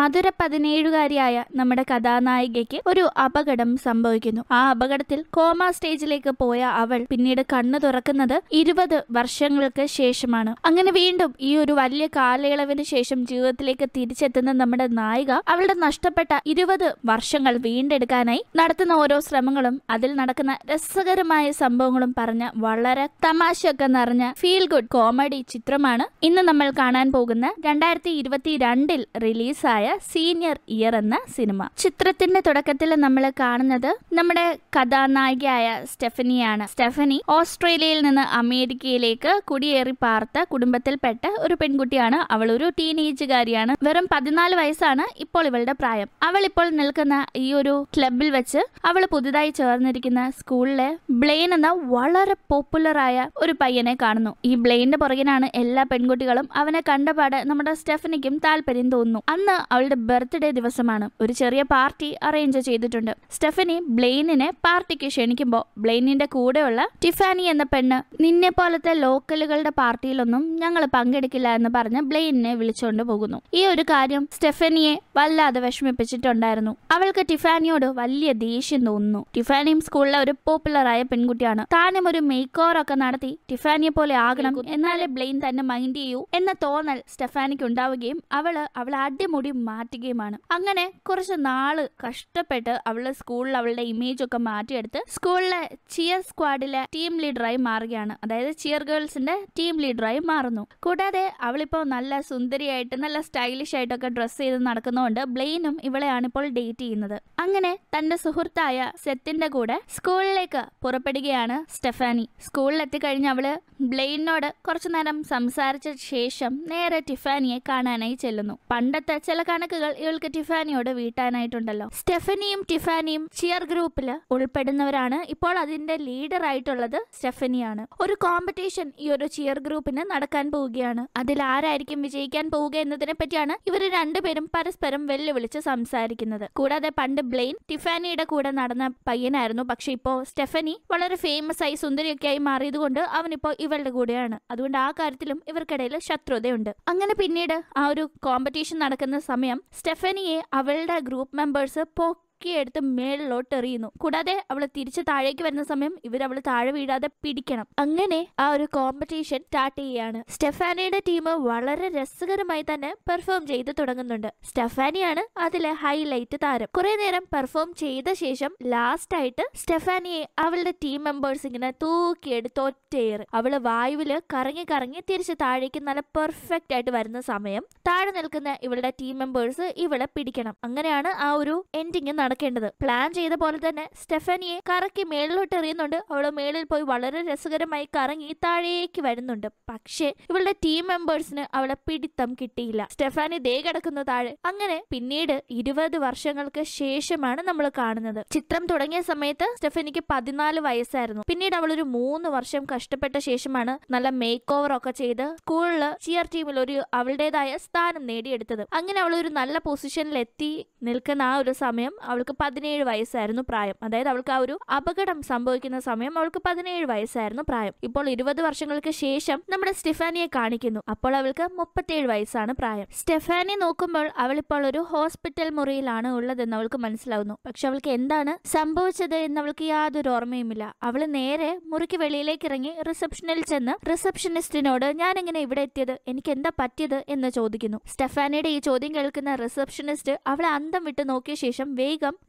മധുര 17-കാരിയായ നമ്മുടെ കഥാനായികയ്ക്ക് ഒരു അപകടം സംഭവിക്കുന്നു. ആ അപകടത്തിൽ കോമ സ്റ്റേജിലേക്ക് പോയ അവൾ പിന്നീട് കണ്ണു തുറക്കുന്നത് 20 വർഷങ്ങൾക്ക് ശേഷമാണ്. അങ്ങനെ വീണ്ടും ഈ ഒരു വലിയ കാലയളവിന് ശേഷം ജീവിതത്തിലേക്ക് തിരിച്ചെത്തുന്ന നമ്മുടെ നായിക അവളുടെ നഷ്ടപ്പെട്ട 20 വർഷങ്ങൾ വീണ്ടെടുക്കാനായി നടത്തുന്ന ഓരോ ശ്രമങ്ങളും അതിൽ നടക്കുന്ന രസകരമായ സംഭവങ്ങളും പറഞ്ഞ വളരെ തമാശയൊക്കെ നിറഞ്ഞ ഫീൽ ഗുഡ് കോമഡി ചിത്രമാണ് ഇന്ന് നമ്മൾ കാണാൻ പോകുന്ന 2022-ൽ റിലീസായ സീനിയർ ഇയർ എന്ന സിനിമ. ചിത്രത്തിന്റെ തുടക്കത്തിൽ നമ്മൾ കാണുന്നത് നമ്മുടെ കഥാനായികയായ സ്റ്റെഫനിയാണ്. സ്റ്റെഫനി ഓസ്ട്രേലിയയിൽ നിന്ന് അമേരിക്കയിലേക്ക് കുടിയേറി പാർത്ത കുടുംബത്തിൽപ്പെട്ട ഒരു പെൺകുട്ടിയാണ്. അവൾ ഒരു ടീനേജുകാരിയാണ്. വെറും 14 വയസ്സാണ് ഇപ്പോൾ ഇവളുടെ പ്രായം. അവൾ ഇപ്പോൾ നിൽക്കുന്ന ഈ ഒരു ക്ലബിൽ വെച്ച് അവൾ പുതുതായി ചേർന്നിരിക്കുന്ന സ്കൂളിലെ ബ്ലെയിൻ എന്ന വളരെ പോപ്പുലറായ ഒരു പയ്യനെ കാണുന്നു. ഈ ബ്ലെയിനിന്റെ പുറകിനാണ് എല്ലാ പെൺകുട്ടികളും. അവനെ കണ്ടപാട് നമ്മുടെ സ്റ്റെഫനിക്കും താല്പര്യം തോന്നുന്നു. അന്ന് അവളുടെ ബർത്ത്ഡേ ദിവസമാണ്. ഒരു ചെറിയ പാർട്ടി അറേഞ്ച് ചെയ്തിട്ടുണ്ട്. സ്റ്റെഫനി ബ്ലെയിനിനെ പാർട്ടിക്ക് ക്ഷണിക്കുമ്പോൾ ബ്ലെയിനിന്റെ കൂടെയുള്ള ടിഫാനി എന്ന പെണ്ണ് നിന്നെ പോലത്തെ ലോക്കലുകളുടെ പാർട്ടിയിലൊന്നും ഞങ്ങൾ പങ്കെടുക്കില്ല എന്ന് പറഞ്ഞ് ബ്ലെയിനിനെ വിളിച്ചുകൊണ്ട് പോകുന്നു. ഈ ഒരു കാര്യം സ്റ്റെഫനിയെ വല്ലാതെ വിഷമിപ്പിച്ചിട്ടുണ്ടായിരുന്നു. അവൾക്ക് ടിഫാനിയോട് വലിയ ദേഷ്യം തോന്നുന്നു. ടിഫാനിയും സ്കൂളിലെ ഒരു പോപ്പുലറായ പെൺകുട്ടിയാണ്. താനും ഒരു മേക്ക് ഓവർ ഒക്കെ നടത്തി ടിഫാനിയെ പോലെ ആകണം, എന്നാലേ ബ്ലെയിൻ തന്നെ മൈൻഡ് ചെയ്യൂ എന്ന തോന്നൽ സ്റ്റെഫാനിക്ക് ഉണ്ടാവുകയും അവൾ അടിമുടി മാറ്റുകയുമാണ്. അങ്ങനെ കുറച്ച് നാള് കഷ്ടപ്പെട്ട് അവളുടെ സ്കൂളിൽ അവളുടെ ഇമേജ് ഒക്കെ മാറ്റിയെടുത്ത് സ്കൂളിലെ ചിയർ സ്ക്വാഡിലെ ടീം ലീഡറായി മാറുകയാണ്. അതായത് ചിയർ ഗേൾസിന്റെ ടീം ലീഡറായി മാറുന്നു. കൂടാതെ അവളിപ്പോൾ നല്ല സുന്ദരിയായിട്ട് നല്ല സ്റ്റൈലിഷ് ആയിട്ടൊക്കെ ഡ്രസ് ചെയ്ത് നടക്കുന്നതുകൊണ്ട് ബ്ലെയിനും ഇവളെയാണ് ഇപ്പോൾ ഡേറ്റ് ചെയ്യുന്നത്. അങ്ങനെ തന്റെ സുഹൃത്തായ സെത്തിന്റെ കൂടെ സ്കൂളിലേക്ക് പുറപ്പെടുകയാണ് സ്റ്റെഫാനി. സ്കൂളിലെത്തിക്കഴിഞ്ഞ് അവള് ബ്ലെയിനോട് കുറച്ചു നേരം സംസാരിച്ച ശേഷം നേരെ ടിഫാനിയെ കാണാനായി ചെല്ലുന്നു. പണ്ടത്തെ ചില കണക്കുകൾ ഇവൾക്ക് ടിഫാനിയോട് വീട്ടാനായിട്ടുണ്ടല്ലോ. സ്റ്റെഫനിയും ടിഫാനിയും ചിയർ ഗ്രൂപ്പിൽ ഉൾപ്പെടുന്നവരാണ്. ഇപ്പോൾ അതിന്റെ ലീഡർ ആയിട്ടുള്ളത് സ്റ്റെഫനിയാണ്. ഒരു കോമ്പറ്റീഷൻ ഈ ഒരു ചിയർ ഗ്രൂപ്പിന് നടക്കാൻ പോവുകയാണ്. അതിൽ ആരായിരിക്കും വിജയിക്കാൻ പോവുക എന്നതിനെ പറ്റിയാണ് ഇവർ രണ്ടുപേരും പരസ്പരം വെല്ലുവിളിച്ച് സംസാരിക്കുന്നത്. കൂടാതെ പണ്ട് ബ്ലെയിൻ ടിഫാനിയുടെ കൂടെ നടന്ന പയ്യനായിരുന്നു. പക്ഷെ ഇപ്പോൾ സ്റ്റെഫനി വളരെ ഫേമസ് ആയി സുന്ദരിയൊക്കെ ആയി മാറിയതുകൊണ്ട് അവനിപ്പോ ഇവളുടെ കൂടെയാണ്. അതുകൊണ്ട് ആ കാര്യത്തിലും ഇവർക്കിടയിൽ ശത്രുതയുണ്ട്. അങ്ങനെ പിന്നീട് ആ ഒരു കോമ്പറ്റീഷൻ നടക്കുന്ന സമയം സ്റ്റെഫനിയെ അവളുടെ ഗ്രൂപ്പ് മെമ്പേഴ്സ് എടുത്ത് മേളിലോട്ട് എറിയുന്നു. കൂടാതെ അവൾ തിരിച്ച് താഴേക്ക് വരുന്ന സമയം ഇവരവള് താഴെ വീഴാതെ പിടിക്കണം. അങ്ങനെ ആ ഒരു കോമ്പറ്റീഷൻ സ്റ്റാർട്ട് ചെയ്യാണ്. സ്റ്റെഫാനിയുടെ ടീം വളരെ രസകരമായി തന്നെ പെർഫോം ചെയ്ത് തുടങ്ങുന്നുണ്ട്. സ്റ്റെഫാനിയാണ് അതിലെ ഹൈലൈറ്റ് താരം. കുറെ നേരം പെർഫോം ചെയ്ത ശേഷം ലാസ്റ്റ് ആയിട്ട് സ്റ്റെഫാനിയെ അവളുടെ ടീം മെമ്പേഴ്സ് ഇങ്ങനെ തൂക്കിയെടുത്ത് ഒറ്റയേറ്. അവള് വായുവില് കറങ്ങി കറങ്ങി തിരിച്ച് താഴേക്ക് നല്ല പെർഫെക്റ്റ് ആയിട്ട് വരുന്ന സമയം താഴെ നിൽക്കുന്ന ഇവളുടെ ടീം മെമ്പേഴ്സ് ഇവളെ പിടിക്കണം. അങ്ങനെയാണ് ആ ഒരു എൻഡിങ് നടക്കുന്നത്. പ്ലാൻ ചെയ്ത പോലെ തന്നെ സ്റ്റെഫനിയെ കറക്കി മേളിലോട്ട് എറിയുന്നുണ്ട്. അവള് മേളിൽ പോയി വളരെ രസകരമായി കറങ്ങി താഴേക്ക് വരുന്നുണ്ട്. പക്ഷേ ഇവളുടെ ടീം മെമ്പേഴ്സിന് അവളെ പിടിത്തം കിട്ടിയില്ല. സ്റ്റെഫാനി ദേ കിടക്കുന്ന താഴെ. അങ്ങനെ പിന്നീട് 20 വർഷങ്ങൾക്ക് ശേഷമാണ് നമ്മൾ കാണുന്നത്. ചിത്രം തുടങ്ങിയ സമയത്ത് സ്റ്റെഫനിക്ക് 14 വയസ്സായിരുന്നു. പിന്നീട് അവളൊരു 3 വർഷം കഷ്ടപ്പെട്ട ശേഷമാണ് നല്ല മേക്ക് ഓവർ ഒക്കെ ചെയ്ത് സ്കൂളില് ചിയർ ടീമിൽ ഒരു അവളുടേതായ സ്ഥാനം നേടിയെടുത്തത്. അങ്ങനെ അവളൊരു നല്ല പൊസിഷനിൽ എത്തി നിൽക്കുന്ന ആ ഒരു സമയം അവൾക്ക് 17 വയസ്സായിരുന്നു പ്രായം. അതായത് അവൾക്ക് ആ ഒരു അപകടം സംഭവിക്കുന്ന സമയം അവൾക്ക് 17 വയസ്സായിരുന്നു പ്രായം. ഇപ്പോൾ 20 വർഷങ്ങൾക്ക് ശേഷം നമ്മുടെ സ്റ്റെഫാനിയെ കാണിക്കുന്നു. അപ്പോൾ അവൾക്ക് 37 വയസ്സാണ് പ്രായം. സ്റ്റെഫാനി നോക്കുമ്പോൾ അവളിപ്പോൾ ഒരു ഹോസ്പിറ്റൽ മുറിയിലാണ് ഉള്ളതെന്ന് അവൾക്ക് മനസ്സിലാവുന്നു. പക്ഷെ അവൾക്ക് എന്താണ് സംഭവിച്ചത് എന്ന് അവൾക്ക് യാതൊരു ഓർമ്മയുമില്ല. അവള് നേരെ മുറിക്ക് വെളിയിലേക്ക് ഇറങ്ങി റിസപ്ഷനിൽ ചെന്ന് റിസപ്ഷനിസ്റ്റിനോട് ഞാൻ എങ്ങനെ ഇവിടെ എത്തിയത്, എനിക്ക് എന്താ പറ്റിയത് എന്ന് ചോദിക്കുന്നു. സ്റ്റെഫാനിയുടെ ഈ ചോദ്യം കേൾക്കുന്ന റിസപ്ഷനിസ്റ്റ് അവളെ അന്തം വിട്ട് നോക്കിയ ശേഷം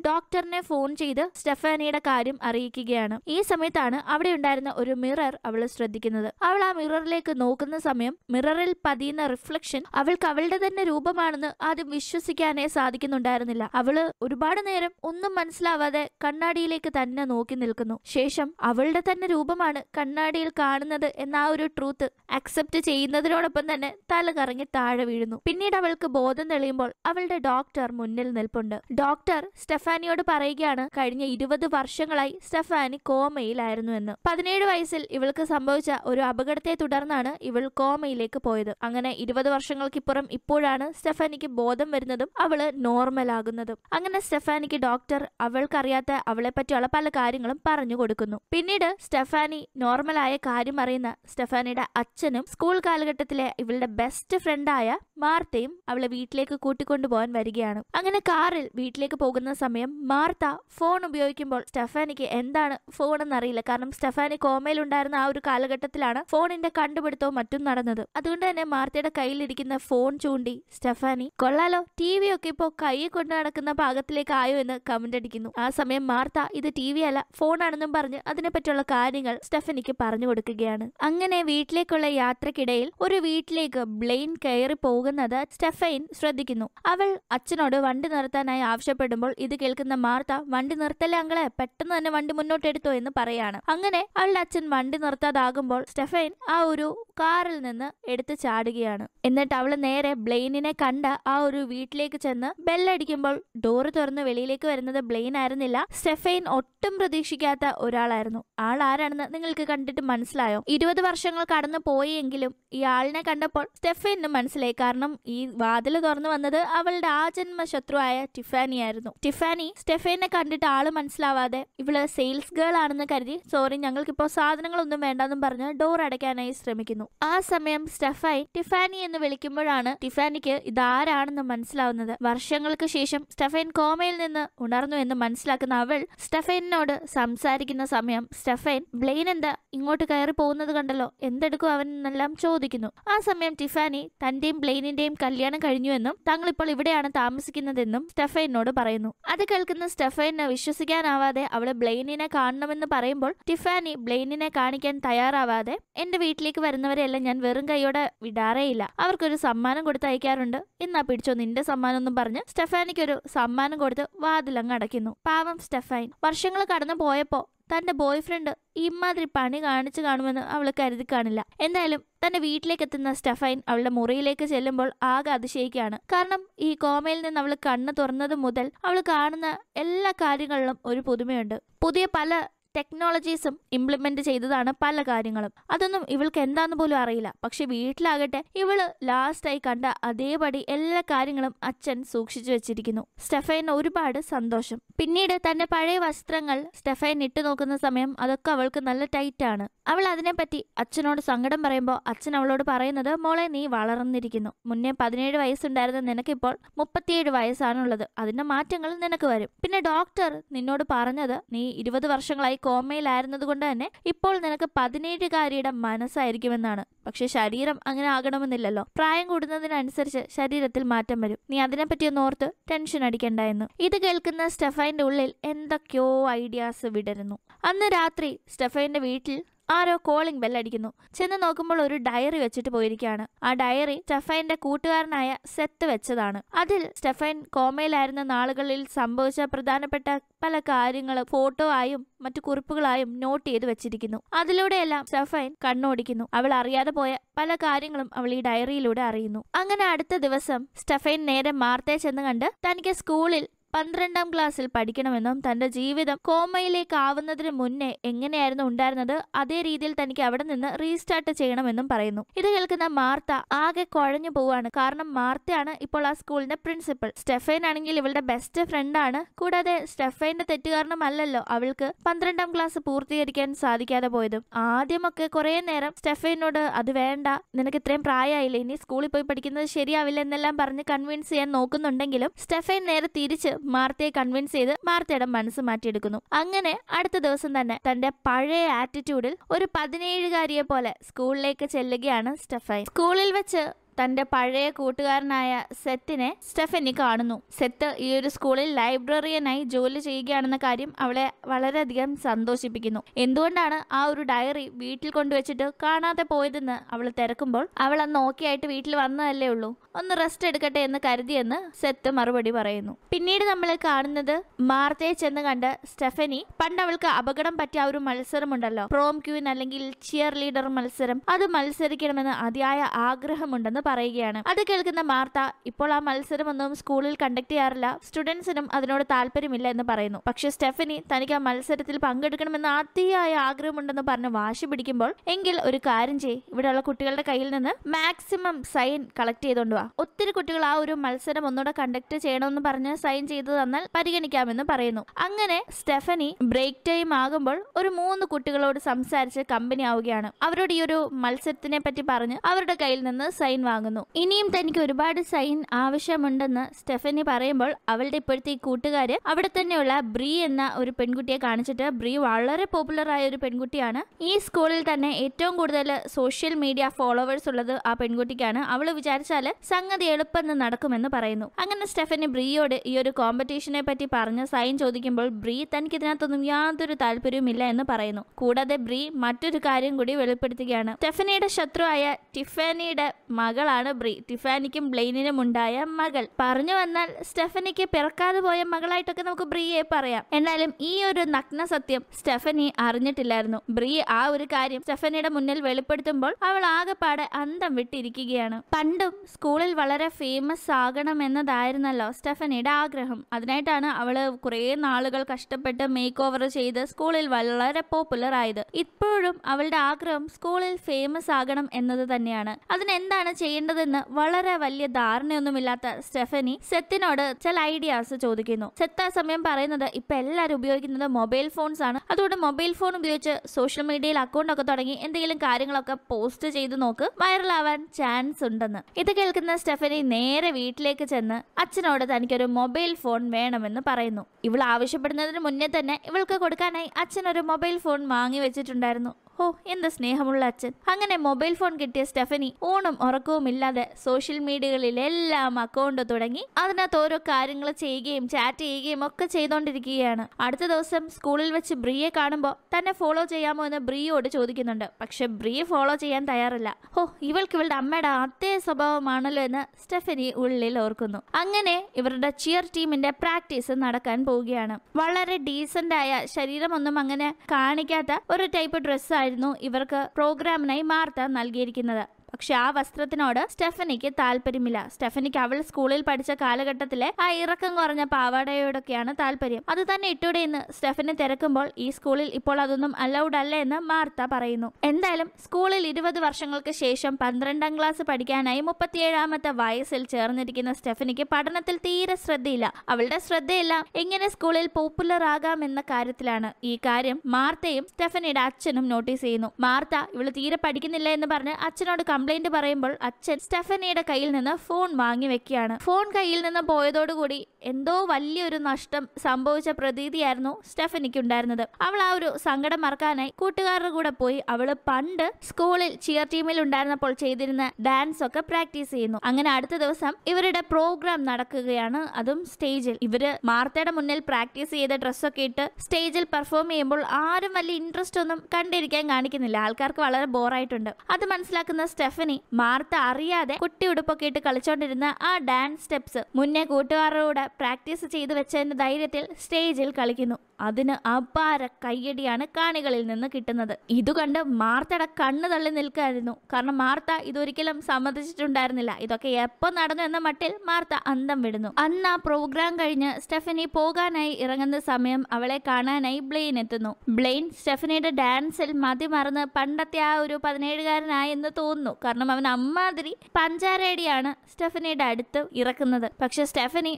ഡോക്ടറിനെ ഫോൺ ചെയ്ത് സ്റ്റെഫാനിയുടെ കാര്യം അറിയിക്കുകയാണ്. ഈ സമയത്താണ് അവിടെ ഉണ്ടായിരുന്ന ഒരു മിറർ അവൾ ശ്രദ്ധിക്കുന്നത്. അവൾ ആ മിററിലേക്ക് നോക്കുന്ന സമയം മിററിൽ പതിയുന്ന റിഫ്ലക്ഷൻ അവൾക്ക് അവളുടെ തന്നെ രൂപമാണെന്ന് ആദ്യം വിശ്വസിക്കാനേ സാധിക്കുന്നുണ്ടായിരുന്നില്ല. അവള് ഒരുപാട് നേരം ഒന്നും മനസ്സിലാവാതെ കണ്ണാടിയിലേക്ക് തന്നെ നോക്കി നിൽക്കുന്നു. ശേഷം അവളുടെ തന്നെ രൂപമാണ് കണ്ണാടിയിൽ കാണുന്നത് എന്ന ആ ഒരു ട്രൂത്ത് അക്സെപ്റ്റ് ചെയ്യുന്നതിനോടൊപ്പം തന്നെ തല കറങ്ങി താഴെ വീഴുന്നു. പിന്നീട് അവൾക്ക് ബോധം തെളിയുമ്പോൾ അവളുടെ ഡോക്ടർ മുന്നിൽ നിൽപ്പുണ്ട്. ഡോക്ടർ സ്റ്റെഫാനിയോട് പറയുകയാണ് കഴിഞ്ഞ 20 വർഷങ്ങളായി സ്റ്റെഫാനി കോമയിലായിരുന്നുവെന്ന്. 17 വയസ്സിൽ ഇവൾക്ക് സംഭവിച്ച ഒരു അപകടത്തെ തുടർന്നാണ് ഇവൾ കോമയിലേക്ക് പോയത്. അങ്ങനെ 20 വർഷങ്ങൾക്കിപ്പുറം ഇപ്പോഴാണ് സ്റ്റെഫാനിക്ക് ബോധം വരുന്നതും അവള് നോർമൽ ആകുന്നതും. അങ്ങനെ സ്റ്റെഫാനിക്ക് ഡോക്ടർ അവൾക്കറിയാത്ത അവളെ പറ്റിയുള്ള പല കാര്യങ്ങളും പറഞ്ഞു കൊടുക്കുന്നു. പിന്നീട് സ്റ്റെഫാനി നോർമലായ കാര്യം അറിയുന്ന സ്റ്റെഫാനിയുടെ അച്ഛനും സ്കൂൾ കാലഘട്ടത്തിലെ ഇവളുടെ ബെസ്റ്റ് ഫ്രണ്ടായ മാർത്തയും അവളെ വീട്ടിലേക്ക് കൂട്ടിക്കൊണ്ടുപോകാൻ വരികയാണ്. അങ്ങനെ കാറിൽ വീട്ടിലേക്ക് പോകുന്ന സമയം മാർത്ത ഫോൺ ഉപയോഗിക്കുമ്പോൾ സ്റ്റെഫാനിക്ക് എന്താണ് ഫോൺ എന്നറിയില്ല. കാരണം സ്റ്റെഫാനി കോമയിലുണ്ടായിരുന്ന ആ ഒരു കാലഘട്ടത്തിലാണ് ഫോണിന്റെ കണ്ടുപിടുത്തവും മറ്റും നടന്നത്. അതുകൊണ്ട് തന്നെ മാർത്തയുടെ കയ്യിലിരിക്കുന്ന ഫോൺ ചൂണ്ടി സ്റ്റെഫാനി കൊള്ളാലോ ടി വി ഒക്കെ ഇപ്പോൾ കൈയിൽ കൊണ്ട് നടക്കുന്ന ഭാഗത്തിലേക്ക് ആയോ എന്ന് കമന്റ് അടിക്കുന്നു. ആ സമയം മാർത്ത ഇത് ടി വി അല്ല ഫോണാണെന്നും പറഞ്ഞ് അതിനെപ്പറ്റിയുള്ള കാര്യങ്ങൾ സ്റ്റെഫാനിക്ക് പറഞ്ഞു കൊടുക്കുകയാണ്. അങ്ങനെ വീട്ടിലേക്കുള്ള യാത്രക്കിടയിൽ ഒരു വീട്ടിലേക്ക് ബ്ലെയിൻ കയറി പോകുന്നത് സ്റ്റെഫൈൻ ശ്രദ്ധിക്കുന്നു. അവൾ അച്ഛനോട് വണ്ടി നിർത്താനായി ആവശ്യപ്പെടുമ്പോൾ ഇത് കേൾക്കുന്ന മാർത്ത വണ്ടി നിർത്തലേ അങ്കളെ, പെട്ടെന്ന് തന്നെ വണ്ടി മുന്നോട്ടെടുത്തോ എന്ന് പറയാണ്. അങ്ങനെ അവളുടെ അച്ഛൻ വണ്ടി നിർത്താതാകുമ്പോൾ സ്റ്റെഫൈൻ ആ ഒരു കാറിൽ നിന്ന് എടുത്ത് ചാടുകയാണ്. എന്നിട്ട് അവള് നേരെ ബ്ലെയിനിനെ കണ്ട ആ ഒരു വീട്ടിലേക്ക് ചെന്ന് ബെല്ലടിക്കുമ്പോൾ ഡോറ് തുറന്ന് വെളിയിലേക്ക് വരുന്നത് ബ്ലെയിൻ ആയിരുന്നില്ല, സ്റ്റെഫൈൻ ഒട്ടും പ്രതീക്ഷിക്കാത്ത ഒരാളായിരുന്നു. ആൾ ആരാണെന്ന് നിങ്ങൾക്ക് കണ്ടിട്ട് മനസ്സിലായോ? 20 വർഷങ്ങൾ കടന്നു പോയെങ്കിലും ഈ ആളിനെ കണ്ടപ്പോൾ സ്റ്റെഫൈനും മനസ്സിലായി. കാരണം ഈ വാതിൽ തുറന്നു വന്നത് അവളുടെ ആ ജന്മ ശത്രുവായ ടിഫാനി ആയിരുന്നു. ടിഫാനി സ്റ്റെഫൈനെ കണ്ടിട്ട് ആള് മനസ്സിലാവാതെ ഇവള് സെയിൽസ് ഗേൾ ആണെന്ന് കരുതി സോറി ഞങ്ങൾക്കിപ്പോ സാധനങ്ങളൊന്നും വേണ്ടെന്നും പറഞ്ഞ് ഡോർ അടയ്ക്കാനായി ശ്രമിക്കുന്നു. ആ സമയം സ്റ്റെഫൈൻ ടിഫാനി എന്ന് വിളിക്കുമ്പോഴാണ് ടിഫാനിക്ക് ഇതാരാണെന്ന് മനസ്സിലാവുന്നത്. വർഷങ്ങൾക്ക് ശേഷം സ്റ്റെഫൈൻ കോമയിൽ നിന്ന് ഉണർന്നു എന്ന് മനസ്സിലാക്കുന്ന അവൾ സ്റ്റെഫൈനോട് സംസാരിക്കുന്ന സമയം സ്റ്റെഫൈൻ ബ്ലെയിൻ എന്താ ഇങ്ങോട്ട് കയറി പോകുന്നത് കണ്ടല്ലോ, എന്തെടുക്കും അവൻ എന്നെല്ലാം ചോദിക്കുന്നു. ആ സമയം ടിഫാനി തന്റെയും ബ്ലെയിനിന്റെയും കല്യാണം കഴിഞ്ഞുവെന്നും തങ്ങളിപ്പോൾ ഇവിടെയാണ് താമസിക്കുന്നതെന്നും സ്റ്റെഫൈനോട് പറയുന്നു. അത് കേൾക്കുന്ന സ്റ്റെഫൈനെ വിശ്വസിക്കാനാവാതെ അവള് ബ്ലെയിനിനെ കാണണമെന്ന് പറയുമ്പോൾ ടിഫാനി ബ്ലെയിനിനെ കാണിക്കാൻ തയ്യാറാവാതെ എന്റെ വീട്ടിലേക്ക് വരുന്നവരെല്ലാം ഞാൻ വെറും കൈയോടെ വിടാറേയില്ല, അവർക്കൊരു സമ്മാനം കൊടുത്ത് അയക്കാറുണ്ട്, എന്നാ പിടിച്ചോ നിന്റെ സമ്മാനം എന്നും പറഞ്ഞ് സ്റ്റെഫാനിക്കൊരു സമ്മാനം കൊടുത്ത് വാതിലങ്ങ് അടയ്ക്കുന്നു. പാവം സ്റ്റെഫൈൻ വർഷങ്ങൾ കടന്നു പോയപ്പോ തന്റെ ബോയ്ഫ്രണ്ട് ഇമാതിരി പണി കാണിച്ചു കാണുമെന്ന് അവൾ കരുതി കാണില്ല. എന്തായാലും തന്റെ വീട്ടിലേക്ക് എത്തുന്ന സ്റ്റെഫൈൻ അവളുടെ മുറിയിലേക്ക് ചെല്ലുമ്പോൾ ആകെ അതിശയിക്കുകയാണ്. കാരണം ഈ കോമയിൽ നിന്ന് അവൾ കണ്ണ് തുറന്നത് മുതൽ അവൾ കാണുന്ന എല്ലാ കാര്യങ്ങളിലും ഒരു പുതുമയുണ്ട്. പുതിയ പല ടെക്നോളജീസും ഇംപ്ലിമെന്റ് ചെയ്തതാണ് പല കാര്യങ്ങളും. അതൊന്നും ഇവൾക്ക് എന്താന്ന് പോലും അറിയില്ല. പക്ഷെ വീട്ടിലാകട്ടെ ഇവള് ലാസ്റ്റായി കണ്ട അതേപടി എല്ലാ കാര്യങ്ങളും അച്ഛൻ സൂക്ഷിച്ചു വെച്ചിരിക്കുന്നു. സ്റ്റെഫൈൻ ഒരുപാട് സന്തോഷം. പിന്നീട് തന്റെ പഴയ വസ്ത്രങ്ങൾ സ്റ്റെഫൈൻ ഇട്ടു നോക്കുന്ന സമയം അതൊക്കെ അവൾക്ക് നല്ല ടൈറ്റാണ്. അവൾ അതിനെപ്പറ്റി അച്ഛനോട് സങ്കടം പറയുമ്പോൾ അച്ഛൻ അവളോട് പറയുന്നത് മോളെ നീ വളർന്നിരിക്കുന്നു, മുന്നേ 17 വയസ്സുണ്ടായിരുന്ന നിനക്കിപ്പോൾ 37 വയസ്സാണുള്ളത്, അതിന്റെ മാറ്റങ്ങൾ നിനക്ക് വരും. പിന്നെ ഡോക്ടർ നിന്നോട് പറഞ്ഞത് നീ 20 വർഷങ്ങളായി കോമയിലായിരുന്നത് കൊണ്ട് തന്നെ ഇപ്പോൾ നിനക്ക് 17-കാരിയുടെ മനസ്സായിരിക്കുമെന്നാണ്. പക്ഷെ ശരീരം അങ്ങനെ ആകണമെന്നില്ലല്ലോ, പ്രായം കൂടുന്നതിനനുസരിച്ച് ശരീരത്തിൽ മാറ്റം വരും, നീ അതിനെപ്പറ്റിയൊന്ന് ഓർത്ത് ടെൻഷൻ അടിക്കണ്ട എന്ന്. ഇത് കേൾക്കുന്ന സ്റ്റെഫൈന്റെ ഉള്ളിൽ എന്തൊക്കെയോ ഐഡിയാസ് വിടരുന്നു. അന്ന് രാത്രി സ്റ്റെഫൈന്റെ വീട്ടിൽ ആരോ കോളിംഗ് ബെല്ലടിക്കുന്നു. ചെന്ന് നോക്കുമ്പോൾ ഒരു ഡയറി വെച്ചിട്ട് പോയിരിക്കുകയാണ്. ആ ഡയറി സ്റ്റെഫൈന്റെ കൂട്ടുകാരനായ സെത്ത് വെച്ചതാണ്. അതിൽ സ്റ്റെഫൈൻ കോമയിലായിരുന്ന നാളുകളിൽ സംഭവിച്ച പ്രധാനപ്പെട്ട പല കാര്യങ്ങൾ ഫോട്ടോ ആയും മറ്റു കുറിപ്പുകളായും നോട്ട് ചെയ്ത് വെച്ചിരിക്കുന്നു. അതിലൂടെയെല്ലാം സ്റ്റെഫൈൻ കണ്ണോടിക്കുന്നു. അവൾ അറിയാതെ പോയ പല കാര്യങ്ങളും അവൾ ഈ ഡയറിയിലൂടെ അറിയുന്നു. അങ്ങനെ അടുത്ത ദിവസം സ്റ്റെഫൈൻ നേരെ മാർത്തയെ ചെന്ന് കണ്ട് തനിക്ക് സ്കൂളിൽ 12-ാം ക്ലാസ്സിൽ പഠിക്കണമെന്നും തന്റെ ജീവിതം കോമയിലേക്കാവുന്നതിന് മുന്നേ എങ്ങനെയായിരുന്നു ഉണ്ടായിരുന്നത് അതേ രീതിയിൽ തനിക്ക് അവിടെ നിന്ന് റീസ്റ്റാർട്ട് ചെയ്യണമെന്നും പറയുന്നു. ഇത് കേൾക്കുന്ന മാർത്ത ആകെ കുഴഞ്ഞു പോവാണ്. കാരണം മാർത്തയാണ് ഇപ്പോൾ ആ സ്കൂളിന്റെ പ്രിൻസിപ്പൽ. സ്റ്റെഫൈൻ ആണെങ്കിൽ ഇവളുടെ ബെസ്റ്റ് ഫ്രണ്ടാണ്. കൂടാതെ സ്റ്റെഫൈന്റെ തെറ്റുകാരണമല്ലല്ലോ അവൾക്ക് 12-ാം ക്ലാസ് പൂർത്തീകരിക്കാൻ സാധിക്കാതെ പോയതും. ആദ്യമൊക്കെ കുറെ നേരം സ്റ്റെഫൈനോട് അത് വേണ്ട, നിനക്ക് ഇത്രയും പ്രായമായില്ലേ, ഇനി സ്കൂളിൽ പോയി പഠിക്കുന്നത് ശരിയാവില്ല എന്നെല്ലാം പറഞ്ഞ് കൺവിൻസ് ചെയ്യാൻ നോക്കുന്നുണ്ടെങ്കിലും സ്റ്റെഫൈൻ നേരെ തിരിച്ച് മാർത്തയെ കൺവിൻസ് ചെയ്ത് മാർത്തയുടെ മനസ്സ് മാറ്റിയെടുക്കുന്നു. അങ്ങനെ അടുത്ത ദിവസം തന്നെ തന്റെ പഴയ ആറ്റിറ്റ്യൂഡിൽ ഒരു 17-കാരിയെ പോലെ സ്കൂളിലേക്ക് ചെല്ലുകയാണ് സ്റ്റെഫൈൻ. സ്കൂളിൽ വെച്ച് തന്റെ പഴയ കൂട്ടുകാരനായ സെത്തിനെ സ്റ്റെഫനി കാണുന്നു. സെത്ത് ഈ ഒരു സ്കൂളിൽ ലൈബ്രറിയനായി ജോലി ചെയ്യുകയാണെന്ന കാര്യം അവളെ വളരെയധികം സന്തോഷിപ്പിക്കുന്നു. എന്തുകൊണ്ടാണ് ആ ഒരു ഡയറി വീട്ടിൽ കൊണ്ടുവച്ചിട്ട് കാണാതെ പോയതെന്ന് അവൾ തിരക്കുമ്പോൾ അവൾ അന്ന് ഓക്കെയായിട്ട് വീട്ടിൽ വന്നതല്ലേ ഉള്ളൂ, ഒന്ന് റെസ്റ്റ് എടുക്കട്ടെ എന്ന് കരുതിയെന്ന് സെത്ത് മറുപടി പറയുന്നു. പിന്നീട് നമ്മൾ കാണുന്നത് മാർത്തയെ ചെന്ന് കണ്ട് സ്റ്റെഫനി പണ്ട് അവൾക്ക് അപകടം പറ്റിയ ഒരു മത്സരമുണ്ടല്ലോ, പ്രോം ക്യൂൻ അല്ലെങ്കിൽ ചിയർ ലീഡർ മത്സരം, അത് മത്സരിക്കണമെന്ന് അതിയായ ആഗ്രഹമുണ്ടെന്ന് പറയുകയാണ്. അത് കേൾക്കുന്ന മാർത്ത ഇപ്പോൾ ആ മത്സരമൊന്നും സ്കൂളിൽ കണ്ടക്ട് ചെയ്യാറില്ല, സ്റ്റുഡൻസിനും അതിനോട് താല്പര്യമില്ല എന്ന് പറയുന്നു. പക്ഷെ സ്റ്റെഫനി തനിക്ക് ആ മത്സരത്തിൽ പങ്കെടുക്കണമെന്ന് അതിയായ ആഗ്രഹമുണ്ടെന്ന് പറഞ്ഞ് വാശി പിടിക്കുമ്പോൾ എങ്കിൽ ഒരു കാര്യം ചെയ്യ്, ഇവിടെയുള്ള കുട്ടികളുടെ കയ്യിൽ നിന്ന് മാക്സിമം സൈൻ കളക്ട് ചെയ്തോണ്ട് വാ, ഒത്തിരി കുട്ടികൾ ആ ഒരു മത്സരം ഒന്നുകൂടെ കണ്ടക്ട് ചെയ്യണമെന്ന് പറഞ്ഞ് സൈൻ ചെയ്തു തന്നാൽ പരിഗണിക്കാമെന്ന് പറയുന്നു. അങ്ങനെ സ്റ്റെഫനി ബ്രേക്ക് ടൈം ആകുമ്പോൾ ഒരു 3 കുട്ടികളോട് സംസാരിച്ച് കമ്പനി ആവുകയാണ്. അവരോട് ഈ ഒരു മത്സരത്തിനെ പറ്റി പറഞ്ഞ് അവരുടെ കയ്യിൽ നിന്ന് സൈൻ വാങ്ങുന്നു. ഇനിയും തനിക്ക് ഒരുപാട് സൈൻ ആവശ്യമുണ്ടെന്ന് സ്റ്റെഫനി പറയുമ്പോൾ അവളുടെ ഇപ്പോഴത്തെ ഈ കൂട്ടുകാര് അവിടെ തന്നെയുള്ള ബ്രീ എന്ന ഒരു പെൺകുട്ടിയെ കാണിച്ചിട്ട്, ബ്രീ വളരെ പോപ്പുലർ ആയ ഒരു പെൺകുട്ടിയാണ്, ഈ സ്കൂളിൽ തന്നെ ഏറ്റവും കൂടുതൽ സോഷ്യൽ മീഡിയ ഫോളോവേഴ്സ് ഉള്ളത് ആ പെൺകുട്ടിക്കാണ്, അവള് വിചാരിച്ചാല് സംഗതി എളുപ്പം നടക്കുമെന്ന് പറയുന്നു. അങ്ങനെ സ്റ്റെഫനി ബ്രീയോട് ഈ ഒരു കോമ്പറ്റീഷനെ പറ്റി പറഞ്ഞ് സൈൻ ചോദിക്കുമ്പോൾ ബ്രീ തനിക്ക് ഇതിനകത്തൊന്നും യാതൊരു താല്പര്യവും ഇല്ല എന്ന് പറയുന്നു. കൂടാതെ ബ്രീ മറ്റൊരു കാര്യം കൂടി വെളിപ്പെടുത്തുകയാണ്, സ്റ്റെഫനിയുടെ ശത്രുവായ ടിഫാനിയുടെ മകളാണ് ബ്രീ, ടിഫാനിക്കും ബ്ലെയിനിനും ഉണ്ടായ മകൾ. പറഞ്ഞു വന്നാൽ സ്റ്റെഫനിക്ക് പിറക്കാതെ പോയ മകളായിട്ടൊക്കെ നമുക്ക് ബ്രീയെ പറയാം. എന്നാലും ഈ ഒരു നഗ്ന സത്യം സ്റ്റെഫനി അറിഞ്ഞിട്ടില്ലായിരുന്നു. ബ്രീ ആ ഒരു കാര്യം സ്റ്റെഫനിയുടെ മുന്നിൽ വെളിപ്പെടുത്തുമ്പോൾ അവൾ ആകെപ്പാടെ അന്തം വിട്ടിരിക്കുകയാണ്. പണ്ടും സ്കൂളിൽ വളരെ ഫേമസ് ആകണം എന്നതായിരുന്നല്ലോ സ്റ്റെഫനിയുടെ ആഗ്രഹം. അതിനായിട്ടാണ് അവള് കുറെ നാളുകൾ കഷ്ടപ്പെട്ട് മേക്ക് ഓവർ ചെയ്ത് സ്കൂളിൽ വളരെ പോപ്പുലർ ആയത്. ഇപ്പോഴും അവളുടെ ആഗ്രഹം സ്കൂളിൽ ഫേമസ് ആകണം എന്നത് തന്നെയാണ്. അതിനെന്താണ് ചെയ്യേണ്ടതെന്ന് വളരെ വലിയ ധാരണയൊന്നുമില്ലാത്ത സ്റ്റെഫനി സെത്തിനോട് ചില ഐഡിയാസ് ചോദിക്കുന്നു. സെത്ത് ആ സമയം പറയുന്നത് ഇപ്പൊ എല്ലാവരും ഉപയോഗിക്കുന്നത് മൊബൈൽ ഫോൺസ് ആണ്, അതുകൊണ്ട് മൊബൈൽ ഫോൺ ഉപയോഗിച്ച് സോഷ്യൽ മീഡിയയിൽ അക്കൗണ്ടൊക്കെ തുടങ്ങി എന്തെങ്കിലും കാര്യങ്ങളൊക്കെ പോസ്റ്റ് ചെയ്ത് നോക്ക്, വൈറലാവാൻ ചാൻസ് ഉണ്ടെന്ന്. ഇത് കേൾക്കുന്ന സ്റ്റെഫനി നേരെ വീട്ടിലേക്ക് ചെന്ന് അച്ഛനോട് തനിക്കൊരു മൊബൈൽ ഫോൺ വേണമെന്ന് പറയുന്നു. ഇവൾ ആവശ്യപ്പെടുന്നതിന് മുന്നേ തന്നെ ഇവൾക്ക് കൊടുക്കാനായി അച്ഛനൊരു മൊബൈൽ ഫോൺ വാങ്ങി വെച്ചിട്ടുണ്ടായിരുന്നു. ഓ, എന്ത് സ്നേഹമുള്ള അച്ഛൻ. അങ്ങനെ മൊബൈൽ ഫോൺ കിട്ടിയ സ്റ്റെഫനി ഊണും ഉറക്കവും ഇല്ലാതെ സോഷ്യൽ മീഡിയകളിൽ എല്ലാം അക്കൗണ്ട് തുടങ്ങി അതിനകത്ത് ഓരോ കാര്യങ്ങൾ ചെയ്യുകയും ചാറ്റ് ചെയ്യുകയും ഒക്കെ ചെയ്തോണ്ടിരിക്കുകയാണ്. അടുത്ത ദിവസം സ്കൂളിൽ വെച്ച് ബ്രീയെ കാണുമ്പോൾ തന്നെ ഫോളോ ചെയ്യാമോ എന്ന് ബ്രീയോട് ചോദിക്കുന്നുണ്ട്. പക്ഷെ ബ്രീ ഫോളോ ചെയ്യാൻ തയ്യാറില്ല. ഓ, ഇവൾക്ക് ഇവളുടെ അമ്മയുടെ അതേ സ്വഭാവമാണല്ലോ എന്ന് സ്റ്റെഫനി ഉള്ളിൽ ഓർക്കുന്നു. അങ്ങനെ ഇവരുടെ ചിയർ ടീമിന്റെ പ്രാക്ടീസ് നടക്കാൻ പോവുകയാണ്. വളരെ ഡീസന്റ് ആയ, ശരീരമൊന്നും അങ്ങനെ കാണിക്കാത്ത ഒരു ടൈപ്പ് ഡ്രസ്സായി ഇവർക്ക് പ്രോഗ്രാമിനായി മാർത്ത നൽകിയിരിക്കുന്നത്. പക്ഷെ ആ വസ്ത്രത്തിനോട് സ്റ്റെഫനിക്ക് താല്പര്യമില്ല. സ്റ്റെഫനിക്ക് അവൾ സ്കൂളിൽ പഠിച്ച കാലഘട്ടത്തിലെ ആ ഇറക്കം കുറഞ്ഞ പാവാടയോടൊക്കെയാണ് താല്പര്യം. അത് തന്നെ ഇട്ടൂടെ എന്ന് സ്റ്റെഫനെ തിരക്കുമ്പോൾ ഈ സ്കൂളിൽ ഇപ്പോൾ അതൊന്നും അലൗഡ് അല്ല എന്ന് മാർത്ത പറയുന്നു. എന്തായാലും സ്കൂളിൽ 20 വർഷങ്ങൾക്ക് ശേഷം 12ാം ക്ലാസ് പഠിക്കാനായി 37ാമത്തെ വയസ്സിൽ ചേർന്നിരിക്കുന്ന സ്റ്റെഫനിക്ക് പഠനത്തിൽ തീരെ ശ്രദ്ധയില്ല. അവളുടെ ശ്രദ്ധയെല്ലാം എങ്ങനെ സ്കൂളിൽ പോപ്പുലർ ആകാം എന്ന കാര്യത്തിലാണ്. ഈ കാര്യം മാർത്തയും സ്റ്റെഫനിയുടെ അച്ഛനും നോട്ടീസ് ചെയ്യുന്നു. മാർത്ത ഇവള് തീരെ പഠിക്കുന്നില്ല എന്ന് പറഞ്ഞ് അച്ഛനോട് കംപ്ലൈന്റ് പറയുമ്പോൾ അച്ഛൻ സ്റ്റെഫനിയുടെ കയ്യിൽ നിന്ന് ഫോൺ വാങ്ങി വെക്കുകയാണ്. ഫോൺ കയ്യിൽ നിന്ന് പോയതോടുകൂടി എന്തോ വലിയൊരു നഷ്ടം സംഭവിച്ച പ്രതീതിയായിരുന്നു സ്റ്റെഫനിക്ക് ഉണ്ടായിരുന്നത്. അവൾ ആ ഒരു സങ്കടം മറക്കാനായി കൂട്ടുകാരുടെ കൂടെ പോയി അവള് പണ്ട് സ്കൂളിൽ ചിയർ ടീമിൽ ഉണ്ടായിരുന്നപ്പോൾ ചെയ്തിരുന്ന ഡാൻസ് ഒക്കെ പ്രാക്ടീസ് ചെയ്യുന്നു. അങ്ങനെ അടുത്ത ദിവസം ഇവരുടെ പ്രോഗ്രാം നടക്കുകയാണ്, അതും സ്റ്റേജിൽ. ഇവര് മാർത്തയുടെ മുന്നിൽ പ്രാക്ടീസ് ചെയ്ത ഡ്രസ്സൊക്കെ ഇട്ട് സ്റ്റേജിൽ പെർഫോം ചെയ്യുമ്പോൾ ആരും വലിയ ഇൻട്രസ്റ്റ് ഒന്നും കണ്ടിരിക്കാൻ കാണിക്കുന്നില്ല. ആൾക്കാർക്ക് വളരെ ബോറായിട്ടുണ്ട്. അത് മനസ്സിലാക്കുന്ന സ്റ്റെഫനി മാർത്ത അറിയാതെ കുട്ടി ഉടുപ്പൊക്കെ ഇട്ട് കളിച്ചോണ്ടിരുന്ന ആ ഡാൻസ് സ്റ്റെപ്സ് മുന്നേ കൂട്ടുകാരോട് പ്രാക്ടീസ് ചെയ്ത് വെച്ചതിന്റെ ധൈര്യത്തിൽ സ്റ്റേജിൽ കളിക്കുന്നു. അതിന് അപാര കയ്യടിയാണ് കാണികളിൽ നിന്ന് കിട്ടുന്നത്. ഇതുകണ്ട് മാർത്തയുടെ കണ്ണ് തള്ളി നിൽക്കായിരുന്നു. കാരണം മാർത്ത ഇതൊരിക്കലും സമ്മതിച്ചിട്ടുണ്ടായിരുന്നില്ല. ഇതൊക്കെ എപ്പോൾ നടന്നു എന്ന മട്ടിൽ മാർത്ത അന്തം വിടുന്നു. അന്ന് ആ പ്രോഗ്രാം കഴിഞ്ഞ് സ്റ്റെഫനി പോകാനായി ഇറങ്ങുന്ന സമയം അവളെ കാണാനായി ബ്ലെയിൻ എത്തുന്നു. ബ്ലെയിൻ സ്റ്റെഫനിയുടെ ഡാൻസിൽ മതിമറന്ന് പണ്ടത്തെ ആ ഒരു 17കാരനായെന്ന് തോന്നുന്നു. കാരണം അവൻ അമ്മാതിരി പഞ്ചാരേടിയാണ് സ്റ്റെഫനിയുടെ അടുത്ത് ഇറക്കുന്നത്. പക്ഷെ സ്റ്റെഫനി,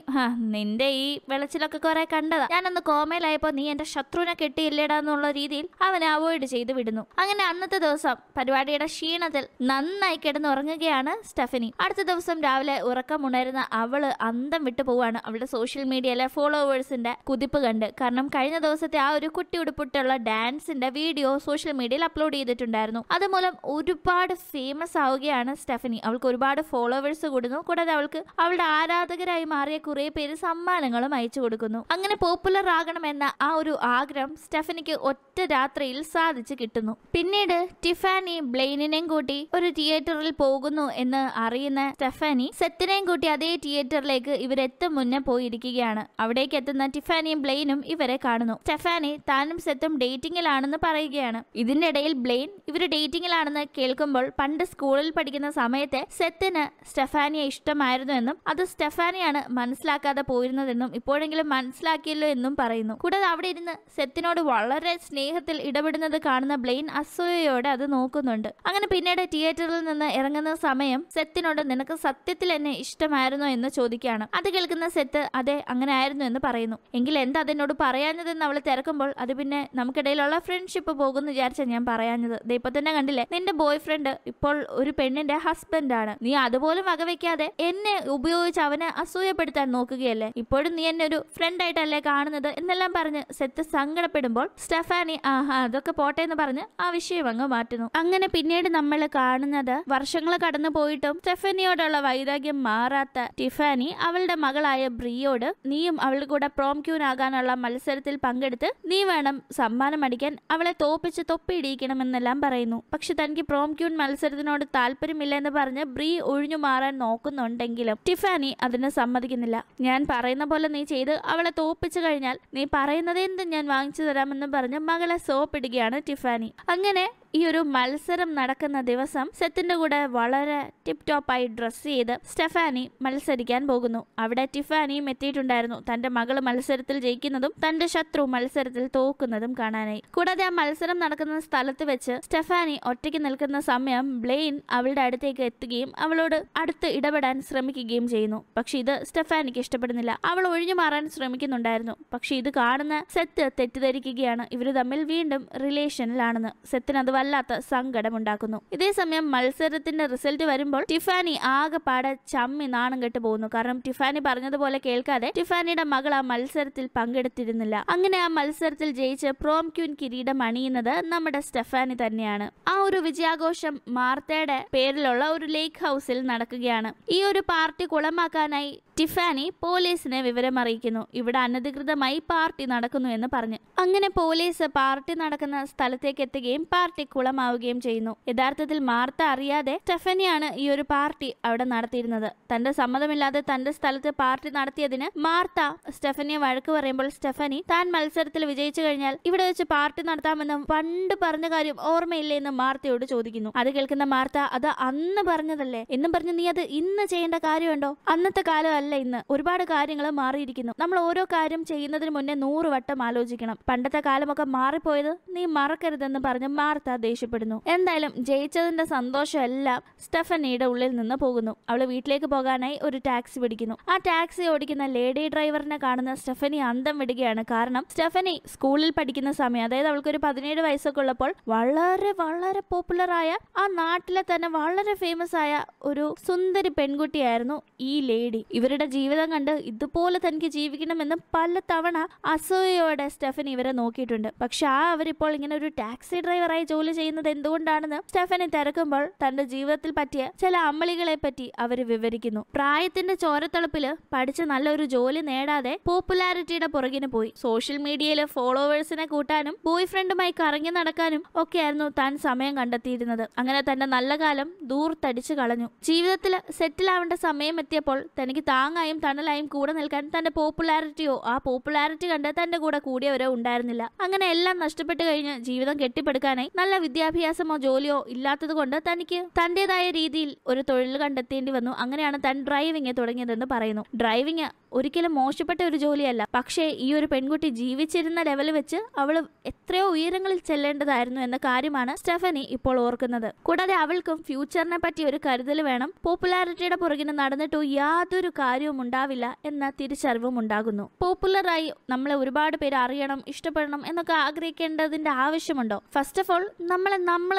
നിന്റെ ഈ വെളച്ചിലൊക്കെ കുറെ കണ്ടതാ, ഞാനൊന്ന് കോമയിലായപ്പോ നീ എന്റെ ശത്രുവിനെ കെട്ടിയില്ലേടാന്നുള്ള രീതിയിൽ അവനെ അവോയ്ഡ് ചെയ്ത് വിടുന്നു. അങ്ങനെ അന്നത്തെ ദിവസം പരിപാടിയുടെ ക്ഷീണത്തിൽ നന്നായി കിടന്നുറങ്ങുകയാണ് സ്റ്റെഫനി. അടുത്ത ദിവസം രാവിലെ ഉറക്കമുണരുന്ന അവള് അന്തം വിട്ടു പോവാണ് അവളുടെ സോഷ്യൽ മീഡിയയിലെ ഫോളോവേഴ്സിന്റെ കുതിപ്പ് കണ്ട്. കാരണം കഴിഞ്ഞ ദിവസത്തെ ആ ഒരു കുട്ടി ഉടുപ്പിട്ടുള്ള ഡാൻസിന്റെ വീഡിയോ സോഷ്യൽ മീഡിയയിൽ അപ്ലോഡ് ചെയ്തിട്ടുണ്ടായിരുന്നു. അതുമൂലം ഒരുപാട് ഫേമസ് ആവുകയാണ് സ്റ്റെഫനി. അവൾക്ക് ഒരുപാട് ഫോളോവേഴ്സ് കൂടുന്നു. കൂടാതെ അവൾക്ക് അവളുടെ ആരാധകരായി മാറിയ കുറെ പേര് സമ്മാനങ്ങളും അയച്ചു കൊടുക്കുന്നു. അങ്ങനെ പോപ്പുലർ ആകണമെന്ന ആ ഒരു ആഗ്രഹം സ്റ്റെഫനിക്ക് ഒറ്റ രാത്രിയിൽ സാധിച്ചു കിട്ടുന്നു. പിന്നീട് ടിഫാനി ബ്ലെയിനിനെയും കൂട്ടി ഒരു തിയേറ്ററിൽ പോകുന്നു എന്ന് അറിയുന്ന സ്റ്റെഫാനി സെത്തിനെയും കൂട്ടി അതേ തിയേറ്ററിലേക്ക് ഇവരെത്തും മുന്നേ പോയിരിക്കുകയാണ്. അവിടേക്ക് എത്തുന്ന ടിഫാനിയും ബ്ലെയിനും ഇവരെ കാണുന്നു. സ്റ്റെഫാനി താനും സെത്തും ഡേറ്റിംഗിലാണെന്ന് പറയുകയാണ്. ഇതിന്റെ ഇടയിൽ ബ്ലെയിൻ ഇവർ ഡേറ്റിംഗിലാണെന്ന് കേൾക്കുമ്പോൾ പണ്ട് സ്കൂളിൽ പഠിക്കുന്ന സമയത്തെ സെത്തിന് സ്റ്റെഫാനിയെ ഇഷ്ടമായിരുന്നു എന്നും അത് സ്റ്റെഫാനിയാണ് മനസ്സിലാക്കാതെ പോയിരുന്നതെന്നും ഇപ്പോഴെങ്കിലും മനസ്സിലാക്കിയല്ലോ എന്നും പറയുന്നു. കൂടാതെ അവിടെ ഇരുന്ന് സെത്തിനോട് വളരെ സ്നേഹത്തിൽ ഇടപെടുന്നത് കാണുന്ന ബ്ലെയിൻ അസൂയയോടെ അത് നോക്കുന്നുണ്ട്. അങ്ങനെ പിന്നീട് തിയേറ്ററിൽ നിന്ന് ഇറങ്ങുന്ന സമയം സെത്തിനോട് നിനക്ക് സത്യത്തിൽ എന്നെ ഇഷ്ടമായിരുന്നോ എന്ന് ചോദിക്കുകയാണ്. അത് കേൾക്കുന്ന സെത്ത് അതെ അങ്ങനെ ആയിരുന്നു എന്ന് പറയുന്നു. എങ്കിൽ എന്താ അതിനോട് പറയാഞ്ഞതെന്ന് അവൾ തിരക്കുമ്പോൾ അത് പിന്നെ നമുക്കിടയിലുള്ള ഫ്രണ്ട്ഷിപ്പ് പോകുമെന്ന് വിചാരിച്ച ഞാൻ പറയാഞ്ഞത്. ഇപ്പൊ തന്നെ കണ്ടില്ലേ, നിന്റെ ബോയ് ഫ്രണ്ട് ഇപ്പോൾ ഒരു പെണ്ണിന്റെ ഹസ്ബൻഡ് ആണ്. നീ അതുപോലും വകവെക്കാതെ എന്നെ ഉപയോഗിച്ച് അവനെ അസൂയപ്പെടുത്താൻ നോക്കുകയല്ലേ. ഇപ്പോഴും നീ എന്നെ ഒരു ഫ്രണ്ട് ആയിട്ടല്ലേ കാണുന്നത് എന്നെല്ലാം പറഞ്ഞ് സെത്ത് സങ്കടപ്പെടുമ്പോൾ സ്റ്റെഫാനി ആഹാ അതൊക്കെ പോട്ടെ എന്ന് പറഞ്ഞ് ആ വിഷയം അങ്ങ് മാറ്റുന്നു. അങ്ങനെ പിന്നീട് നമ്മൾ കാണുന്നത് വർഷങ്ങൾ കടന്നു പോയിട്ടും സ്റ്റെഫാനിയോടുള്ള വൈരാഗ്യം മാറാത്ത ടിഫാനി അവളുടെ മകളായ ബ്രിയോട് നീയും അവളുടെ കൂടെ പ്രോം ക്യൂൻ ആകാനുള്ള മത്സരത്തിൽ പങ്കെടുത്ത് നീ വേണം സമ്മാനം അടിക്കാൻ, അവളെ തോപ്പിച്ച് തൊപ്പിയിടിക്കണമെന്നെല്ലാം പറയുന്നു. പക്ഷെ തനിക്ക് പ്രോം ക്യൂൻ മത്സരത്തിനോട് താല്പര്യമില്ല എന്ന് പറഞ്ഞ് ബ്രീ ഒഴിഞ്ഞു മാറാൻ നോക്കുന്നുണ്ടെങ്കിലും ടിഫാനി അതിന് സമ്മതിക്കുന്നില്ല. ഞാൻ പറയുന്ന പോലെ നീ ചെയ്ത് അവളെ തോപ്പിച്ചു കഴിഞ്ഞാൽ നീ പറയുന്നതെന്ത് ഞാൻ വാങ്ങിച്ചു തരാമെന്ന് പറഞ്ഞ് മകളെ സോപ്പിടുകയാണ് ടിഫാനി. അങ്ങനെ ഈ ഒരു മത്സരം നടക്കുന്ന ദിവസം സെത്തിന്റെ കൂടെ വളരെ ടിപ് ടോപ്പായി ഡ്രസ് ചെയ്ത് സ്റ്റെഫാനി മത്സരിക്കാൻ പോകുന്നു. അവിടെ ടിഫാനിയും എത്തിയിട്ടുണ്ടായിരുന്നു, തന്റെ മകള് മത്സരത്തിൽ ജയിക്കുന്നതും തന്റെ ശത്രു മത്സരത്തിൽ തോക്കുന്നതും കാണാനായി. കൂടാതെ ആ മത്സരം നടക്കുന്ന സ്ഥലത്ത് വെച്ച് സ്റ്റെഫാനി ഒറ്റയ്ക്ക് നിൽക്കുന്ന സമയം ബ്ലെയിൻ അവളുടെ അടുത്തേക്ക് എത്തുകയും അവളോട് അടുത്ത് ഇടപെടാൻ ശ്രമിക്കുകയും ചെയ്യുന്നു. പക്ഷെ ഇത് സ്റ്റെഫാനിക്ക് ഇഷ്ടപ്പെടുന്നില്ല. അവൾ ഒഴിഞ്ഞു മാറാൻ ശ്രമിക്കുന്നുണ്ടായിരുന്നു. പക്ഷെ ഇത് കാണുന്ന സെത്ത് തെറ്റിദ്ധരിക്കുകയാണ് ഇവര് തമ്മിൽ വീണ്ടും റിലേഷനിലാണെന്ന്. സെത്തിന് അത് വല്ലാത്ത സങ്കടമുണ്ടാക്കുന്നു. ഇതേസമയം മത്സരത്തിന്റെ റിസൾട്ട് വരുമ്പോൾ ടിഫാനി ആകെപ്പാടെ ചമ്മി നാണം കെട്ടു പോകുന്നു. കാരണം ടിഫാനി പറഞ്ഞതുപോലെ കേൾക്കാതെ ടിഫാനിയുടെ മകൾ ആ മത്സരത്തിൽ പങ്കെടുത്തിരുന്നില്ല. അങ്ങനെ ആ മത്സരത്തിൽ ജയിച്ച് പ്രോം ക്യൂൻ കിരീടം അണിയുന്നത് നമ്മുടെ സ്റ്റെഫാനി തന്നെയാണ്. ആ ഒരു വിജയാഘോഷം മാർത്തയുടെ പേരിലുള്ള ഒരു ലേക്ക് ഹൗസിൽ നടക്കുകയാണ്. ഈ ഒരു പാർട്ടി കുളമാക്കാനായി ടിഫാനി പോലീസിനെ വിവരമറിയിക്കുന്നു. ഇവിടെ അനധികൃതമായി പാർട്ടി നടക്കുന്നു എന്ന് പറഞ്ഞു. അങ്ങനെ പോലീസ് പാർട്ടി നടക്കുന്ന സ്ഥലത്തേക്ക് എത്തുകയും പാർട്ടി കുളമാവുകയും ചെയ്യുന്നു. യഥാർത്ഥത്തിൽ മാർത്ത അറിയാതെ സ്റ്റെഫാനിയാണ് ഈ ഒരു പാർട്ടി അവിടെ നടത്തിയിരുന്നത്. തന്റെ സമ്മതമില്ലാതെ തന്റെ സ്ഥലത്ത് പാർട്ടി നടത്തിയതിന് മാർത്ത സ്റ്റെഫാനിയെ വഴക്ക് പറയുമ്പോൾ സ്റ്റെഫാനി താൻ മത്സരത്തിൽ വിജയിച്ചു കഴിഞ്ഞാൽ ഇവിടെ വെച്ച് പാർട്ടി നടത്താമെന്ന് പണ്ട് പറഞ്ഞ കാര്യം ഓർമ്മയില്ലേ എന്ന് മാർത്തയോട് ചോദിക്കുന്നു. അത് കേൾക്കുന്ന മാർത്ത അത് അന്ന് പറഞ്ഞതല്ലേ എന്നും പറഞ്ഞു നീ അത് ഇന്ന് ചെയ്യേണ്ട കാര്യമുണ്ടോ? അന്നത്തെ കാലം ഇന്ന് ഒരുപാട് കാര്യങ്ങൾ മാറിയിരിക്കുന്നു. നമ്മൾ ഓരോ കാര്യം ചെയ്യുന്നതിന് മുന്നേ 100 വട്ടം ആലോചിക്കണം. പണ്ടത്തെ കാലമൊക്കെ മാറിപ്പോയത് നീ മറക്കരുതെന്ന് പറഞ്ഞ് മാർത്ത ദേഷ്യപ്പെടുന്നു. എന്തായാലും ജയിച്ചതിന്റെ സന്തോഷം എല്ലാം സ്റ്റെഫാനിയുടെ ഉള്ളിൽ നിന്ന് പോകുന്നു. അവള് വീട്ടിലേക്ക് പോകാനായി ഒരു ടാക്സി പിടിക്കുന്നു. ആ ടാക്സി ഓടിക്കുന്ന ലേഡി ഡ്രൈവറിനെ കാണുന്ന സ്റ്റെഫാനി അന്തം വിടുകയാണ്. കാരണം സ്റ്റെഫാനി സ്കൂളിൽ പഠിക്കുന്ന സമയം, അതായത് അവൾക്കൊരു 17 വയസ്സൊക്കെ ഉള്ളപ്പോൾ വളരെ വളരെ പോപ്പുലർ ആയ ആ നാട്ടിലെ തന്നെ വളരെ ഫേമസ് ആയ ഒരു സുന്ദരി പെൺകുട്ടിയായിരുന്നു ഈ ലേഡി. ഇവർ ജീവിതം കണ്ട് ഇതുപോലെ തനിക്ക് ജീവിക്കണമെന്ന് പല തവണ അസൂയയോടെ സ്റ്റെഫാനി ഇവരെ നോക്കിയിട്ടുണ്ട്. പക്ഷെ അവരിപ്പോൾ ഇങ്ങനെ ഒരു ടാക്സി ഡ്രൈവറായി ജോലി ചെയ്യുന്നത് എന്തുകൊണ്ടാണെന്ന് സ്റ്റെഫാനി തിരക്കുമ്പോൾ തന്റെ ജീവിതത്തിൽ പറ്റിയ ചില അമളികളെ പറ്റി അവർ വിവരിക്കുന്നു. പ്രായത്തിന്റെ ചോരത്തളപ്പില് പഠിച്ച് നല്ലൊരു ജോലി നേടാതെ പോപ്പുലാരിറ്റിയുടെ പുറകിന് പോയി. സോഷ്യൽ മീഡിയയിലെ ഫോളോവേഴ്സിനെ കൂട്ടാനും ബോയ് ഫ്രണ്ടുമായി കറങ്ങി നടക്കാനും ഒക്കെയായിരുന്നു താൻ സമയം കണ്ടെത്തിയിരുന്നത്. അങ്ങനെ തന്റെ നല്ല കാലം ദൂർത്തടിച്ചു കളഞ്ഞു. ജീവിതത്തിൽ സെറ്റിലാവേണ്ട സമയം എത്തിയപ്പോൾ തനിക്ക് താങ്ങായും തണലായും കൂടെ നിൽക്കാൻ തന്റെ പോപ്പുലാരിറ്റിയോ ആ പോപ്പുലാരിറ്റി കണ്ട് തന്റെ കൂടെ കൂടിയവരോ ഉണ്ടായിരുന്നില്ല. അങ്ങനെ എല്ലാം നഷ്ടപ്പെട്ടു കഴിഞ്ഞ് ജീവിതം കെട്ടിപ്പടുക്കാനായി നല്ല വിദ്യാഭ്യാസമോ ജോലിയോ ഇല്ലാത്തത് കൊണ്ട് തനിക്ക് തന്റേതായ രീതിയിൽ ഒരു തൊഴിൽ കണ്ടെത്തേണ്ടി വന്നു. അങ്ങനെയാണ് താൻ ഡ്രൈവിംഗ് തുടങ്ങിയതെന്ന് പറയുന്നു. ഡ്രൈവിംഗ് ഒരിക്കലും മോശപ്പെട്ട ഒരു ജോലിയല്ല. പക്ഷേ ഈ ഒരു പെൺകുട്ടി ജീവിച്ചിരുന്ന ലെവൽ വെച്ച് അവൾ എത്രയോ ഉയരങ്ങളിൽ ചെല്ലേണ്ടതായിരുന്നു എന്ന കാര്യമാണ് സ്റ്റെഫാനി ഇപ്പോൾ ഓർക്കുന്നത്. കൂടാതെ അവൾക്കും ഫ്യൂച്ചറിനെ പറ്റി ഒരു കരുതൽ വേണം. പോപ്പുലാരിറ്റിയുടെ പുറകിന് നടന്നിട്ടോ യാതൊരു കാര്യവും ഉണ്ടാവില്ല എന്ന തിരിച്ചറിവും ഉണ്ടാകുന്നു. പോപ്പുലറായി നമ്മളെ ഒരുപാട് പേര് അറിയണം, ഇഷ്ടപ്പെടണം എന്നൊക്കെ ആഗ്രഹിക്കേണ്ടതിന്റെ ആവശ്യമുണ്ടോ? ഫസ്റ്റ് ഓഫ് ഓൾ നമ്മൾ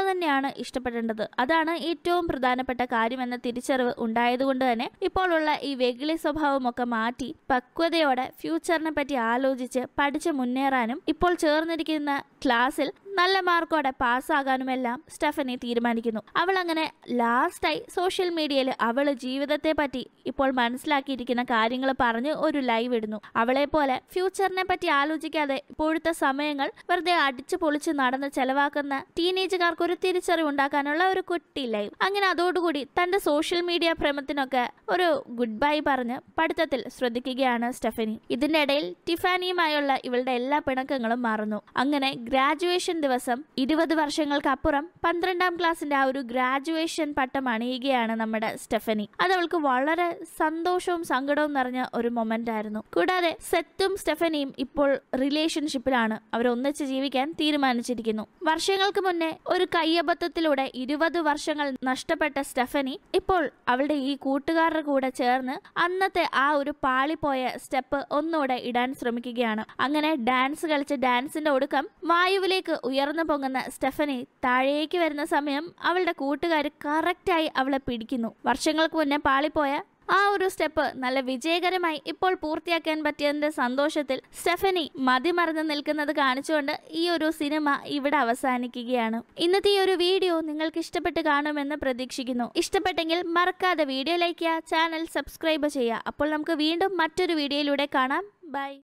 തന്നെയാണ് ഇഷ്ടപ്പെടേണ്ടത്. അതാണ് ഏറ്റവും പ്രധാനപ്പെട്ട കാര്യം എന്ന തിരിച്ചറിവ് ഉണ്ടായതുകൊണ്ട് തന്നെ ഇപ്പോഴുള്ള ഈ വെകിളി സ്വഭാവമൊക്കെ മാറ്റി പക്വതയോടെ ഫ്യൂച്ചറിനെ പറ്റി ആലോചിച്ച് പഠിച്ച് മുന്നേറാനും ഇപ്പോൾ ചേർന്നിരിക്കുന്ന ക്ലാസ്സിൽ നല്ല മാർക്കോടെ പാസ്സാകാനുമെല്ലാം സ്റ്റെഫനി തീരുമാനിക്കുന്നു. അവൾ അങ്ങനെ ലാസ്റ്റായി സോഷ്യൽ മീഡിയയിൽ അവൾ ജീവിതത്തെ പറ്റി ഇപ്പോൾ മനസ്സിലാക്കിയിരിക്കുന്ന കാര്യങ്ങൾ പറഞ്ഞ് ഒരു ലൈവ് ഇടുന്നു. അവളെ പോലെ ഫ്യൂച്ചറിനെ പറ്റി ആലോചിക്കാതെ ഇപ്പോഴത്തെ സമയങ്ങൾ വെറുതെ അടിച്ചു പൊളിച്ച് നടന്ന് ചെലവാക്കുന്ന ടീനേജുകാർക്ക് ഒരു തിരിച്ചറിവുണ്ടാക്കാനുള്ള ഒരു കുട്ടി ലൈവ്. അങ്ങനെ അതോടുകൂടി തന്റെ സോഷ്യൽ മീഡിയ ഭ്രമത്തിനൊക്കെ ഒരു ഗുഡ് ബൈ പറഞ്ഞ് പഠിത്തത്തിൽ ശ്രദ്ധിക്കുകയാണ് സ്റ്റെഫനി. ഇതിന്റെ ഇടയിൽ ടിഫാനിയുമായുള്ള ഇവളുടെ എല്ലാ പിണക്കങ്ങളും മാറുന്നു. അങ്ങനെ ഗ്രാജുവേഷൻ ദിവസം 20 വർഷങ്ങൾക്കപ്പുറം 12ാം ക്ലാസ്സിന്റെ ആ ഒരു ഗ്രാജുവേഷൻ പട്ടം അണിയുകയാണ് നമ്മുടെ സ്റ്റെഫനി. അതവൾക്ക് വളരെ സന്തോഷവും സങ്കടവും നിറഞ്ഞ ഒരു മൊമെന്റ് ആയിരുന്നു. കൂടാതെ സെത്തും സ്റ്റെഫനിയും ഇപ്പോൾ റിലേഷൻഷിപ്പിലാണ്. അവരൊന്നിച്ച് ജീവിക്കാൻ തീരുമാനിച്ചിരിക്കുന്നു. വർഷങ്ങൾക്ക് മുന്നേ ഒരു കയ്യബദ്ധത്തിലൂടെ 20 വർഷങ്ങൾ നഷ്ടപ്പെട്ട സ്റ്റെഫനി ഇപ്പോൾ അവളുടെ ഈ കൂട്ടുകാരുടെ കൂടെ ചേർന്ന് അന്നത്തെ ആ ഒരു പാളിപ്പോയ സ്റ്റെപ്പ് ഒന്നുകൂടെ ഇടാൻ ശ്രമിക്കുകയാണ്. അങ്ങനെ ഡാൻസ് കളിച്ച് ഡാൻസിന്റെ ഒടുക്കം വായുവിലേക്ക് ഉയർന്നു പൊങ്ങുന്ന സ്റ്റെഫനി താഴേക്ക് വരുന്ന സമയം അവളുടെ കൂട്ടുകാർ കറക്റ്റായി അവളെ പിടിക്കുന്നു. വർഷങ്ങൾക്ക് മുന്നേ പാളിപ്പോയ ആ ഒരു സ്റ്റെപ്പ് നല്ല വിജയകരമായി ഇപ്പോൾ പൂർത്തിയാക്കാൻ പറ്റിയതിന്റെ സന്തോഷത്തിൽ സ്റ്റെഫനി മതിമറന്ന് നിൽക്കുന്നത് കാണിച്ചുകൊണ്ട് ഈ ഒരു സിനിമ ഇവിടെ അവസാനിക്കുകയാണ്. ഇന്നത്തെ ഈ ഒരു വീഡിയോ നിങ്ങൾക്ക് ഇഷ്ടപ്പെട്ട് കാണുമെന്ന് പ്രതീക്ഷിക്കുന്നു. ഇഷ്ടപ്പെട്ടെങ്കിൽ മറക്കാതെ വീഡിയോ ലൈക്ക് ചെയ്യുക, ചാനൽ സബ്സ്ക്രൈബ് ചെയ്യുക. അപ്പോൾ നമുക്ക് വീണ്ടും മറ്റൊരു വീഡിയോയിലൂടെ കാണാം. ബൈ.